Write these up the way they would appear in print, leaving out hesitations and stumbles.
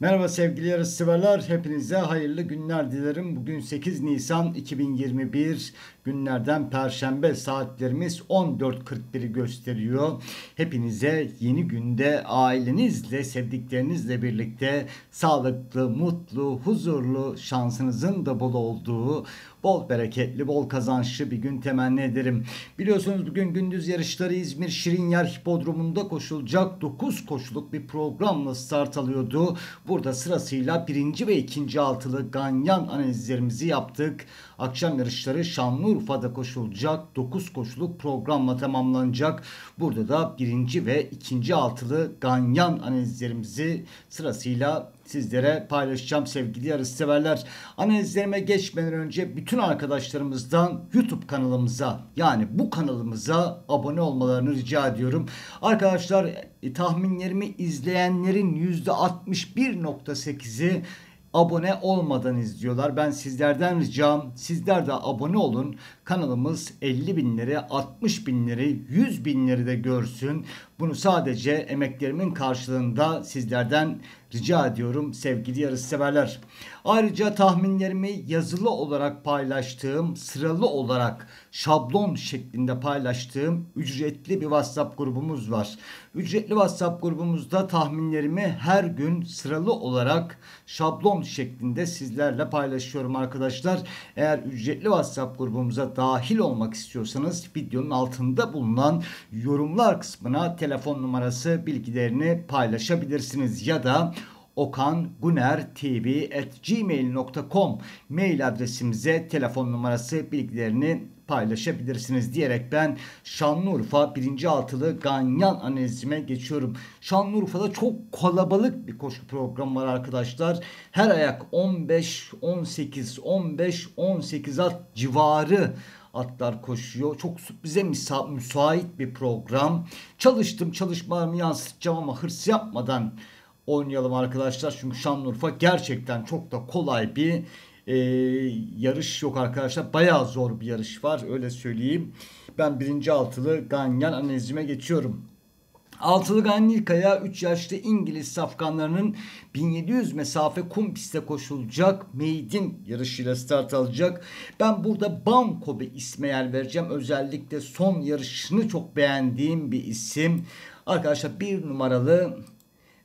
Merhaba sevgili yarışseverler, hepinize hayırlı günler dilerim. Bugün 8 Nisan 2021 günlerden Perşembe, saatlerimiz 14.41'i gösteriyor. Hepinize yeni günde ailenizle, sevdiklerinizle birlikte sağlıklı, mutlu, huzurlu, şansınızın da bol olduğu, bol bereketli, bol kazançlı bir gün temenni ederim. Biliyorsunuz bugün gündüz yarışları İzmir Şirinyer Hipodromu'nda koşulacak 9 koşuluk bir programla start alıyordu. Burada sırasıyla 1. ve 2. altılı Ganyan analizlerimizi yaptık. Akşam yarışları Şanlıurfa'da koşulacak 9 koşuluk programla tamamlanacak. Burada da 1. ve 2. altılı Ganyan analizlerimizi sırasıyla sizlere paylaşacağım sevgili yarışseverler. Analizlerime geçmeden önce bütün arkadaşlarımızdan YouTube kanalımıza, yani bu kanalımıza abone olmalarını rica ediyorum. Arkadaşlar, tahminlerimi izleyenlerin %61.8'i abone olmadan izliyorlar. Ben sizlerden ricam, sizler de abone olun. Kanalımız 50 binleri, 60 binleri, 100 binleri de görsün. Bunu sadece emeklerimin karşılığında sizlerden rica ediyorum sevgili yarışseverler. Ayrıca tahminlerimi yazılı olarak paylaştığım, sıralı olarak şablon şeklinde paylaştığım ücretli bir WhatsApp grubumuz var. Ücretli WhatsApp grubumuzda tahminlerimi her gün sıralı olarak şablon şeklinde sizlerle paylaşıyorum arkadaşlar. Eğer ücretli WhatsApp grubumuza dahil olmak istiyorsanız videonun altında bulunan yorumlar kısmına telefon numarası bilgilerini paylaşabilirsiniz ya da okangunertv@gmail.com mail adresimize telefon numarası bilgilerini paylaşabilirsiniz diyerek ben Şanlıurfa 1. altılı Ganyan analizime geçiyorum. Şanlıurfa'da çok kalabalık bir koşu programı var arkadaşlar. Her ayak 15, 18, 15, 18 at civarı atlar koşuyor. Çok bize müsait bir program. Çalışmalarımı yansıtacağım ama hırs yapmadan oynayalım arkadaşlar. Çünkü Şanlıurfa gerçekten çok da kolay bir yarış yok arkadaşlar. Bayağı zor bir yarış var, öyle söyleyeyim. Ben 1. altılı Ganyan analizime geçiyorum. Altılı Ganyan 3 yaşlı İngiliz safkanlarının 1700 mesafe kum pistte koşulacak maiden yarışıyla start alacak. Ben burada Banko bir isme yer vereceğim. Özellikle son yarışını çok beğendiğim bir isim. Arkadaşlar 1 numaralı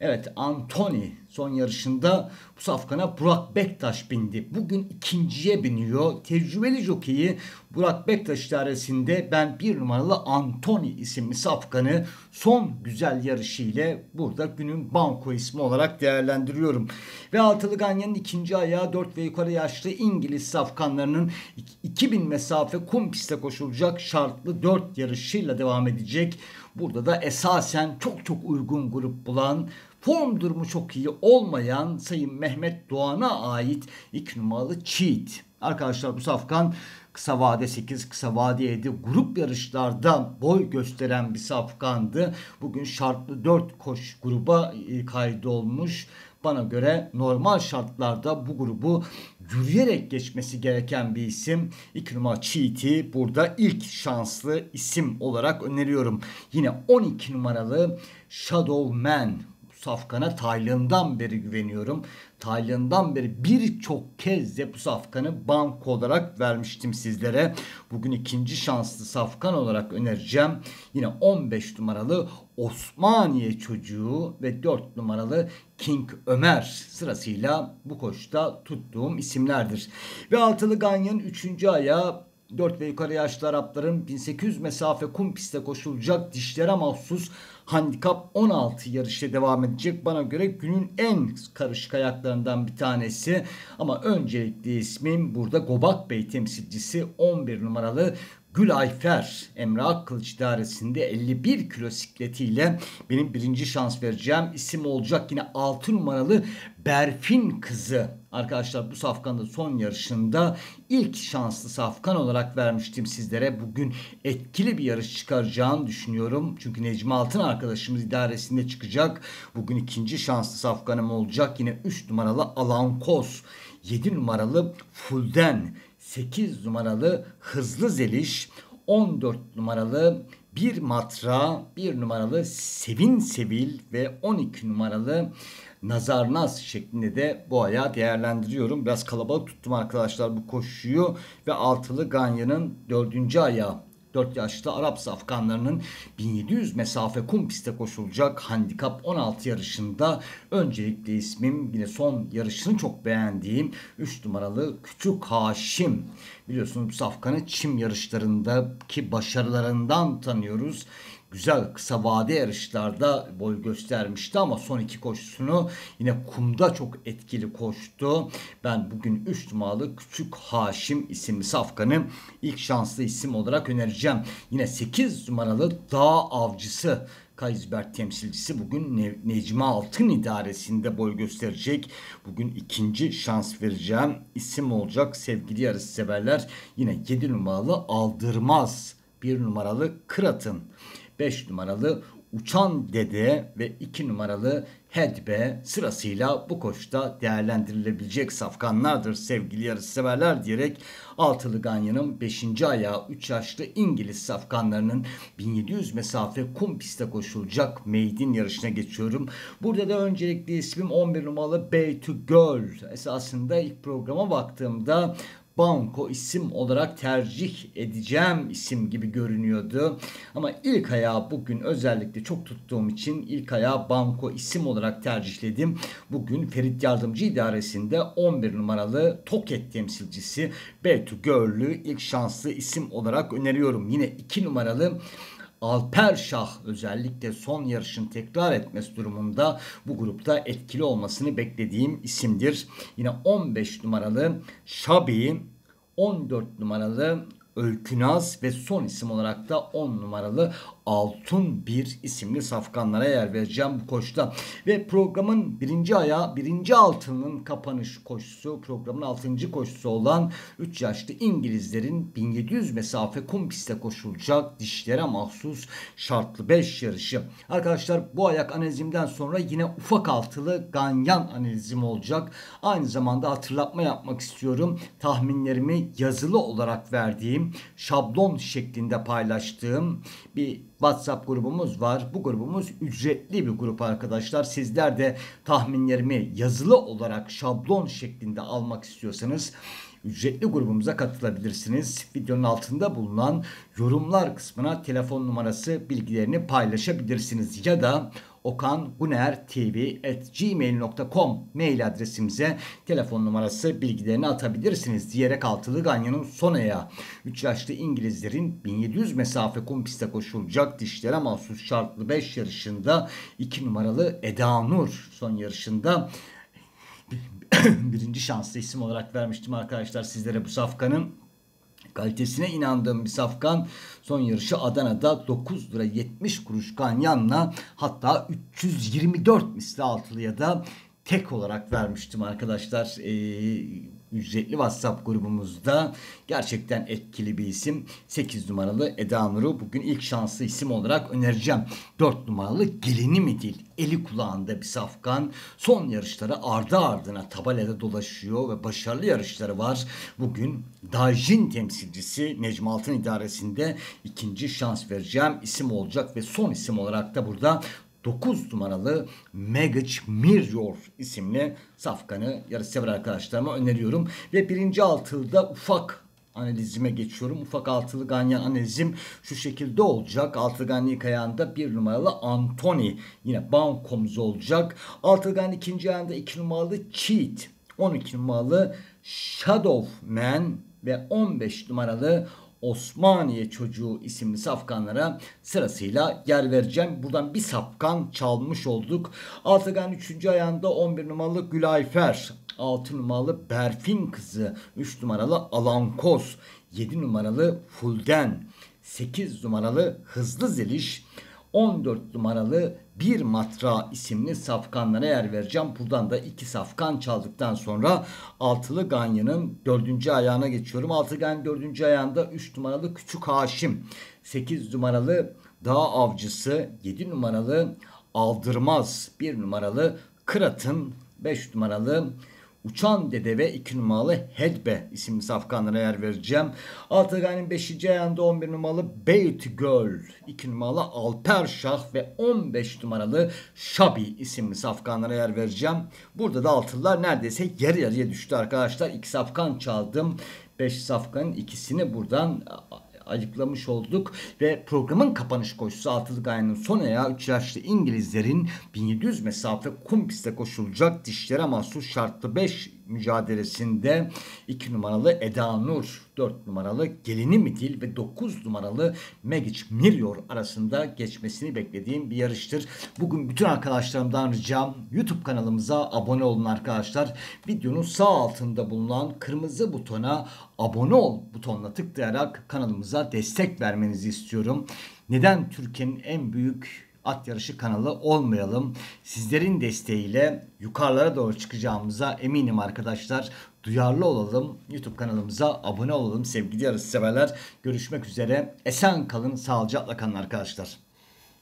evet Anthony son yarışında bu safkana Burak Bektaş bindi. Bugün 2.'ye biniyor. Tecrübeli jokeyi Burak Bektaş idaresinde ben 1 numaralı Anthony isimli safkanı son güzel yarışı ile burada günün banko ismi olarak değerlendiriyorum. Ve altılı Ganyan'ın 2. ayağı 4 ve yukarı yaşlı İngiliz safkanlarının 2000 mesafe kum pistte koşulacak şartlı 4 yarışıyla devam edecek. Burada da esasen çok uygun grup bulan, form durumu çok iyi olmayan Sayın Mehmet Doğan'a ait 2 numaralı Çiğit. Arkadaşlar bu safkan kısa vade 8, kısa vade 7 grup yarışlarda boy gösteren bir safkandı. Bugün şartlı 4 koş gruba kaydolmuş. Bana göre normal şartlarda bu grubu yürüyerek geçmesi gereken bir isim. 2 numara Çiğit'i burada ilk şanslı isim olarak öneriyorum. Yine 12 numaralı Shadow Man. Safkan'a Tayland'dan beri güveniyorum. Tayland'dan beri birçok kez de bu safkanı banko olarak vermiştim sizlere. Bugün 2. şanslı safkan olarak önereceğim. Yine 15 numaralı Osmaniye çocuğu ve 4 numaralı King Ömer sırasıyla bu koşuda tuttuğum isimlerdir. Ve altılı Ganyan'ın 3. ayağı 4 ve yukarı yaşlı Arapların 1800 mesafe kum pistte koşulacak dişlere mahsus handikap 16 yarışta devam edecek. Bana göre günün en karışık ayaklarından bir tanesi. Ama öncelikli ismim burada Gobak Bey temsilcisi 11 numaralı Gülayfer. Emrah Kılıç idaresinde 51 kilo sikletiyle benim 1. şans vereceğim isim olacak. Yine 6 numaralı Berfin Kızı. Arkadaşlar bu safkanın son yarışında ilk şanslı safkan olarak vermiştim sizlere. Bugün etkili bir yarış çıkaracağını düşünüyorum. Çünkü Necmi Altın arkadaşımız idaresinde çıkacak. Bugün 2. şanslı safkanım olacak. Yine 3 numaralı Alankoz, 7 numaralı Fulden, 8 numaralı Hızlı Zeliş, 14 numaralı Bir Matra, 1 numaralı Sevin Sevil ve 12 numaralı Nazarnas şeklinde de bu ayağı değerlendiriyorum. Biraz kalabalık tuttum arkadaşlar bu koşuyu ve altılı Ganyan'ın 4. ayağı. 4 yaşlı Arap safkanlarının 1700 mesafe kum pistte koşulacak handikap 16 yarışında öncelikle ismim yine son yarışını çok beğendiğim 3 numaralı Küçük Haşim. Biliyorsunuz bu safkanı çim yarışlarındaki başarılarından tanıyoruz. Güzel kısa vade yarışlarda boy göstermişti ama son iki koşusunu yine kumda çok etkili koştu. Ben bugün 3 numaralı Küçük Haşim isimli safkanı ilk şanslı isim olarak önereceğim. Yine 8 numaralı Dağ Avcısı Kayızbert temsilcisi bugün Necmi Altın idaresinde boy gösterecek. Bugün ikinci şans vereceğim isim olacak sevgili yarışseverler. Yine 7 numaralı Aldırmaz, 1 numaralı Kıratın, 5 numaralı Uçan Dede ve 2 numaralı Hedbe sırasıyla bu koşta değerlendirilebilecek safkanlardır sevgili yarışseverler diyerek altılı Ganyan'ın 5. ayağı 3 yaşlı İngiliz safkanlarının 1700 mesafe kum pistte koşulacak maiden yarışına geçiyorum. Burada da öncelikli ismim 11 numaralı Beytü Göl. Esasında ilk programa baktığımda Banko isim olarak tercih edeceğim isim gibi görünüyordu. Ama ilk ayağı bugün özellikle çok tuttuğum için ilk ayağı Banko isim olarak tercihledim. Bugün Ferit Yardımcı İdaresi'nde 11 numaralı Toket temsilcisi Beytü Görlü ilk şanslı isim olarak öneriyorum. Yine 2 numaralı Alper Şah özellikle son yarışın tekrar etmesi durumunda bu grupta etkili olmasını beklediğim isimdir. Yine 15 numaralı Şabi, 14 numaralı Öykünaz ve son isim olarak da 10 numaralı Altın Bir isimli safkanlara yer vereceğim bu koşuda. Ve programın 1. ayağı 1. altının kapanış koşusu, programın 6. koşusu olan 3 yaşlı İngilizlerin 1700 mesafe kum pistte koşulacak dişlere mahsus şartlı 5 yarışı. Arkadaşlar bu ayak analizimden sonra yine ufak altılı Ganyan analizim olacak. Aynı zamanda hatırlatma yapmak istiyorum. Tahminlerimi yazılı olarak verdiğim, şablon şeklinde paylaştığım bir WhatsApp grubumuz var. Bu grubumuz ücretli bir grup arkadaşlar. Sizler de tahminlerimi yazılı olarak şablon şeklinde almak istiyorsanız ücretli grubumuza katılabilirsiniz. Videonun altında bulunan yorumlar kısmına telefon numarası bilgilerini paylaşabilirsiniz ya da okangunertv@gmail.com mail adresimize telefon numarası bilgilerini atabilirsiniz diyerek altılı Ganyan'ın son ayağı 3 yaşlı İngilizlerin 1700 mesafe kum pistte koşulacak dişlere mahsus şartlı 5 yarışında 2 numaralı Eda Nur son yarışında birinci şanslı isim olarak vermiştim arkadaşlar sizlere bu safkanın. Kalitesine inandığım bir safkan son yarışı Adana'da 9 lira 70 kuruş Ganyan'la hatta 324 misli altılıya da tek olarak vermiştim arkadaşlar. Ücretli WhatsApp grubumuzda gerçekten etkili bir isim. 8 numaralı Eda Nur'u bugün ilk şanslı isim olarak önereceğim. 4 numaralı Gelini mi değil, eli kulağında bir safkan. Son yarışları ardı ardına tabelada dolaşıyor ve başarılı yarışları var. Bugün Dajin temsilcisi Necmi Altın idaresinde ikinci şans vereceğim isim olacak ve son isim olarak da burada 9 numaralı Magic Mirror isimli safkanı yarışsever arkadaşlarıma öneriyorum. Ve 1. altılıda ufak analizime geçiyorum. Ufak altılı Ganyan analizim şu şekilde olacak. Altılı Ganyan ilk ayağında 1 numaralı Anthony. Yine bankomuz olacak. Altılı Ganyan ikinci ayağında 2 numaralı Çiğit, 12 numaralı Shadow Man ve 15 numaralı Osmaniye çocuğu isimli safkanlara sırasıyla yer vereceğim. Buradan bir safkan çalmış olduk. Altıgan 3. ayağında 11 numaralı Gülayfer, 6 numaralı Berfin Kızı, 3 numaralı Alankoz, 7 numaralı Fulden, 8 numaralı Hızlı Zeliş, 14 numaralı Bir Matra isimli safkanlara yer vereceğim. Buradan da 2 safkan çaldıktan sonra altılı Ganyan'ın 4. ayağına geçiyorum. Altılı Ganyan'ın 4. ayağında 3 numaralı Küçük Haşim, 8 numaralı Dağ Avcısı, 7 numaralı Aldırmaz, 1 numaralı Kıratın, 5 numaralı Uçan Dede ve 2 numaralı Hedbe isimli safkanlara yer vereceğim. Altıgay'ın 5. ayağında 11 numaralı Beytü Göl, 2 numaralı Alper Şah ve 15 numaralı Şabi isimli safkanlara yer vereceğim. Burada da altılar neredeyse yarı yarıya düştü arkadaşlar. 2 safkan çaldım. 5 safkanın ikisini buradan ayıklamış olduk ve programın kapanış koşusu altılı gayanın son ayağı 3 yaşlı İngilizlerin 1700 mesafe kum pistte koşulacak dişlere mahsus şartlı 5 mücadelesinde 2 numaralı Eda Nur, 4 numaralı Gelini Midil ve 9 numaralı Megic Miryor arasında geçmesini beklediğim bir yarıştır. Bugün bütün arkadaşlarımdan ricam YouTube kanalımıza abone olun arkadaşlar. Videonun sağ altında bulunan kırmızı butona abone ol butonuna tıklayarak kanalımıza destek vermenizi istiyorum. Neden Türkiye'nin en büyük at yarışı kanalı olmayalım? Sizlerin desteğiyle yukarılara doğru çıkacağımıza eminim arkadaşlar. Duyarlı olalım. YouTube kanalımıza abone olalım sevgili yarışseverler. Görüşmek üzere. Esen kalın, sağlıcakla kalın arkadaşlar.